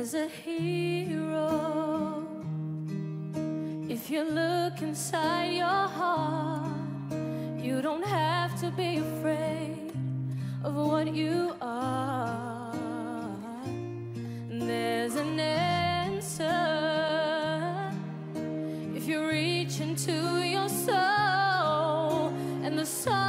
as a hero. If you look inside your heart, you don't have to be afraid of what you are. There's an answer if you reach into your soul, and the soul